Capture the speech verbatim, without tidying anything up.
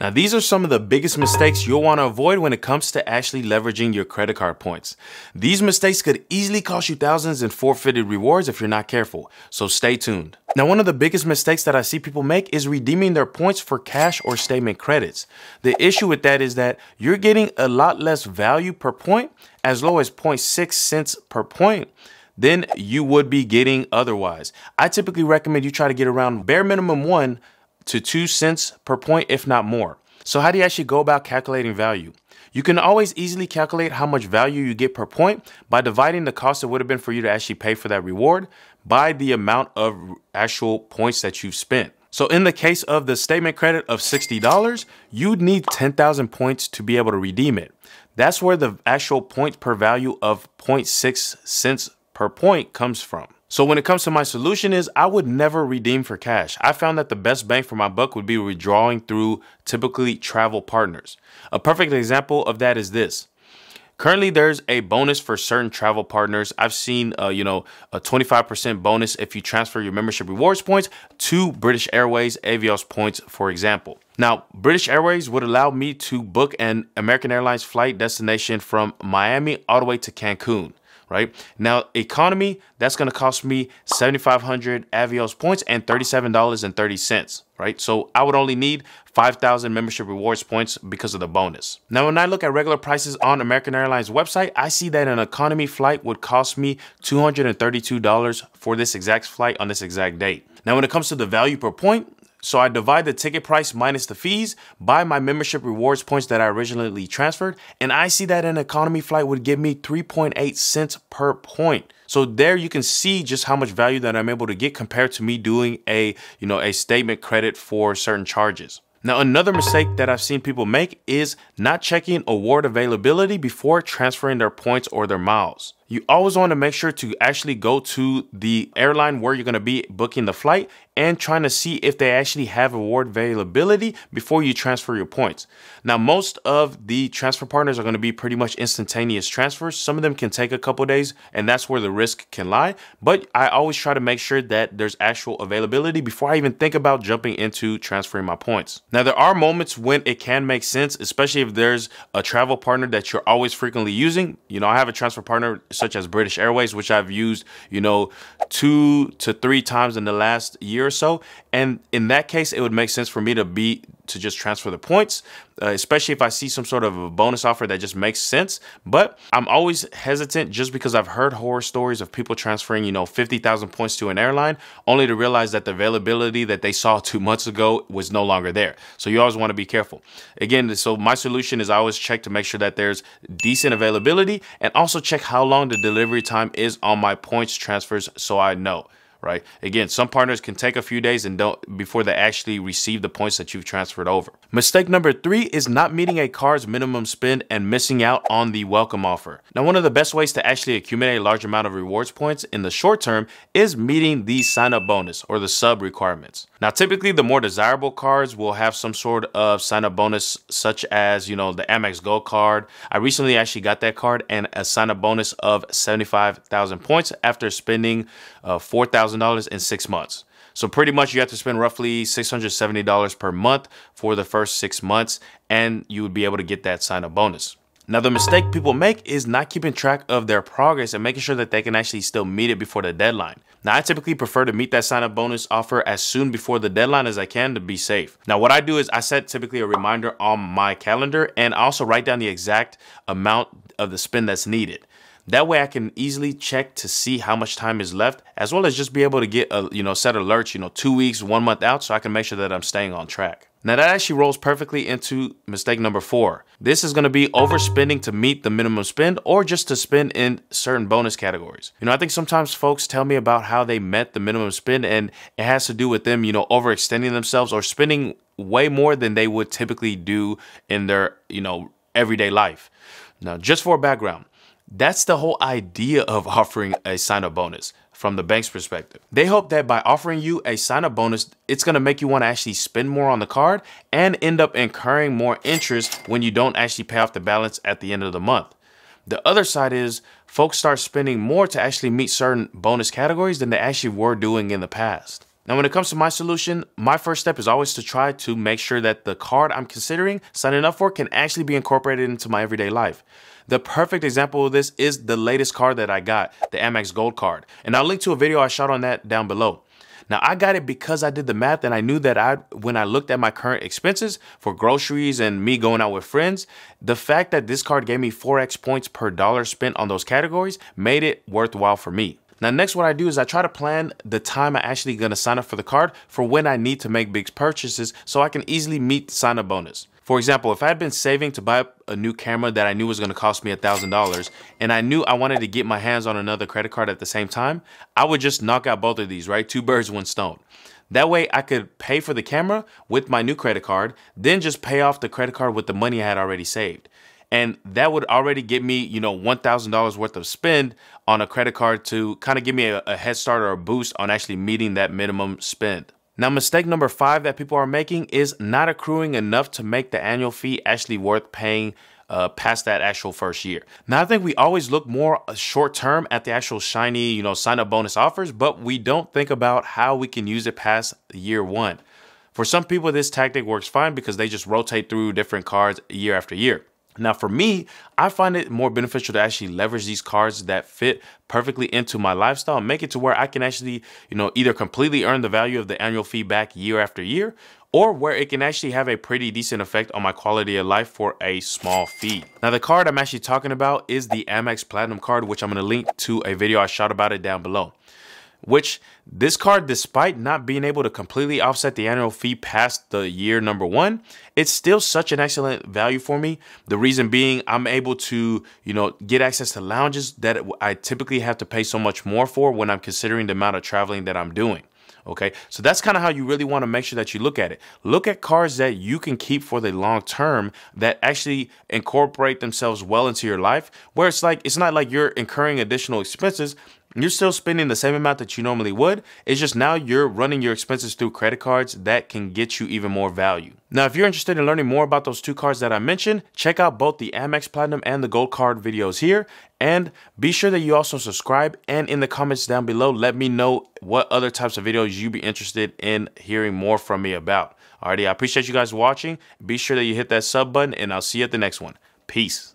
Now, these are some of the biggest mistakes you'll want to avoid when it comes to actually leveraging your credit card points. These mistakes could easily cost you thousands in forfeited rewards if you're not careful, so stay tuned. Now, one of the biggest mistakes that I see people make is redeeming their points for cash or statement credits. The issue with that is that you're getting a lot less value per point, as low as zero point six cents per point, than you would be getting otherwise. I typically recommend you try to get around bare minimum one to two cents per point, if not more. So how do you actually go about calculating value? You can always easily calculate how much value you get per point by dividing the cost it would have been for you to actually pay for that reward by the amount of actual points that you've spent. So in the case of the statement credit of sixty dollars, you'd need ten thousand points to be able to redeem it. That's where the actual point per value of zero point six cents per point comes from. So when it comes to my solution is I would never redeem for cash. I found that the best bang for my buck would be withdrawing through typically travel partners. A perfect example of that is this. Currently, there's a bonus for certain travel partners. I've seen, uh, you know, a twenty-five percent bonus if you transfer your membership rewards points to British Airways Avios points, for example. Now, British Airways would allow me to book an American Airlines flight destination from Miami all the way to Cancun. Right now, economy, that's going to cost me seventy-five hundred Avios points and thirty-seven dollars and thirty cents. Right. So I would only need five thousand membership rewards points because of the bonus. Now, when I look at regular prices on American Airlines website, I see that an economy flight would cost me two hundred thirty-two dollars for this exact flight on this exact date. Now, when it comes to the value per point, so I divide the ticket price minus the fees by my membership rewards points that I originally transferred. And I see that an economy flight would give me three point eight cents per point. So there you can see just how much value that I'm able to get compared to me doing a, you know, a statement credit for certain charges. Now, another mistake that I've seen people make is not checking award availability before transferring their points or their miles. You always want to make sure to actually go to the airline where you're going to be booking the flight and trying to see if they actually have award availability before you transfer your points. Now, most of the transfer partners are going to be pretty much instantaneous transfers. Some of them can take a couple days, and that's where the risk can lie. But I always try to make sure that there's actual availability before I even think about jumping into transferring my points. Now, there are moments when it can make sense, especially if there's a travel partner that you're always frequently using. You know, I have a transfer partner such as British Airways, which I've used, you know, two to three times in the last year or so. And in that case, it would make sense for me to be to just transfer the points, uh, especially if I see some sort of a bonus offer that just makes sense. But I'm always hesitant just because I've heard horror stories of people transferring, you know, fifty thousand points to an airline only to realize that the availability that they saw two months ago was no longer there. So you always want to be careful. Again, so my solution is I always check to make sure that there's decent availability and also check how long the delivery time is on my points transfers so I know. Right. Again, some partners can take a few days and don't before they actually receive the points that you've transferred over. Mistake number three is not meeting a card's minimum spend and missing out on the welcome offer. Now, one of the best ways to actually accumulate a large amount of rewards points in the short term is meeting the sign up bonus or the sub requirements. Now, typically, the more desirable cards will have some sort of sign up bonus, such as, you know, the Amex Gold Card. I recently actually got that card and a sign up bonus of seventy-five thousand points after spending uh, four thousand dollars in six months. So pretty much you have to spend roughly six hundred seventy dollars per month for the first six months and you would be able to get that sign-up bonus. Now, the mistake people make is not keeping track of their progress and making sure that they can actually still meet it before the deadline. Now, I typically prefer to meet that sign-up bonus offer as soon before the deadline as I can to be safe. Now, what I do is I set typically a reminder on my calendar and also write down the exact amount of the spend that's needed. That way I can easily check to see how much time is left, as well as just be able to get a, you know, set alerts, you know, two weeks, one month out, so I can make sure that I'm staying on track. Now, that actually rolls perfectly into mistake number four. This is going to be overspending to meet the minimum spend or just to spend in certain bonus categories. You know, I think sometimes folks tell me about how they met the minimum spend and it has to do with them, you know, overextending themselves or spending way more than they would typically do in their, you know, everyday life. Now, just for background, that's the whole idea of offering a sign-up bonus from the bank's perspective. They hope that by offering you a sign-up bonus, it's going to make you want to actually spend more on the card and end up incurring more interest when you don't actually pay off the balance at the end of the month. The other side is folks start spending more to actually meet certain bonus categories than they actually were doing in the past. Now, when it comes to my solution, my first step is always to try to make sure that the card I'm considering signing up for can actually be incorporated into my everyday life. The perfect example of this is the latest card that I got, the Amex Gold Card. And I'll link to a video I shot on that down below. Now, I got it because I did the math and I knew that I, when I looked at my current expenses for groceries and me going out with friends, the fact that this card gave me four X points per dollar spent on those categories made it worthwhile for me. Now, next, what I do is I try to plan the time I'm actually going to sign up for the card for when I need to make big purchases so I can easily meet the sign up bonus. For example, if I had been saving to buy a new camera that I knew was going to cost me one thousand dollars and I knew I wanted to get my hands on another credit card at the same time, I would just knock out both of these, right? Two birds, one stone. That way I could pay for the camera with my new credit card, then just pay off the credit card with the money I had already saved. And that would already get me, you know, one thousand dollars worth of spend on a credit card to kind of give me a, a head start or a boost on actually meeting that minimum spend. Now, mistake number five that people are making is not accruing enough to make the annual fee actually worth paying uh, past that actual first year. Now, I think we always look more short term at the actual shiny, you know, sign up bonus offers, but we don't think about how we can use it past year one. For some people, this tactic works fine because they just rotate through different cards year after year. Now, for me, I find it more beneficial to actually leverage these cards that fit perfectly into my lifestyle and make it to where I can actually, you know, either completely earn the value of the annual fee back year after year, or where it can actually have a pretty decent effect on my quality of life for a small fee. Now, the card I'm actually talking about is the Amex Platinum card, which I'm going to link to a video I shot about it down below. Which this card, despite not being able to completely offset the annual fee past the year number one, it's still such an excellent value for me. The reason being I'm able to, you know, get access to lounges that I typically have to pay so much more for when I'm considering the amount of traveling that I'm doing. Okay, so that's kind of how you really want to make sure that you look at it. Look at cards that you can keep for the long term that actually incorporate themselves well into your life, where it's like, it's not like you're incurring additional expenses. You're still spending the same amount that you normally would. It's just now you're running your expenses through credit cards that can get you even more value. Now, if you're interested in learning more about those two cards that I mentioned, check out both the Amex Platinum and the Gold Card videos here. And be sure that you also subscribe, and in the comments down below, let me know what other types of videos you'd be interested in hearing more from me about. Alrighty, I appreciate you guys watching. Be sure that you hit that sub button, and I'll see you at the next one. Peace.